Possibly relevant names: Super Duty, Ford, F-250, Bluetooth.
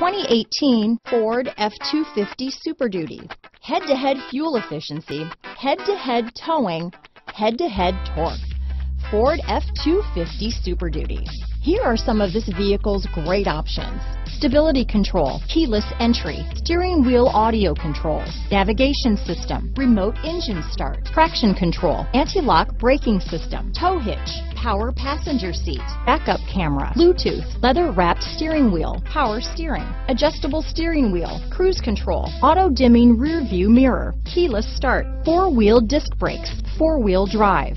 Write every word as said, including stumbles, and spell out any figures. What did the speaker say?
twenty eighteen Ford F two fifty Super Duty. Head-to-head fuel efficiency, head-to-head towing, head-to-head torque. Ford F two fifty Super Duty. Here are some of this vehicle's great options. Stability control, keyless entry, steering wheel audio controls, navigation system, remote engine start, traction control, anti-lock braking system, tow hitch, power passenger seat, backup camera, Bluetooth, leather-wrapped steering wheel, power steering, adjustable steering wheel, cruise control, auto-dimming rear view mirror, keyless start, four-wheel disc brakes, four-wheel drive.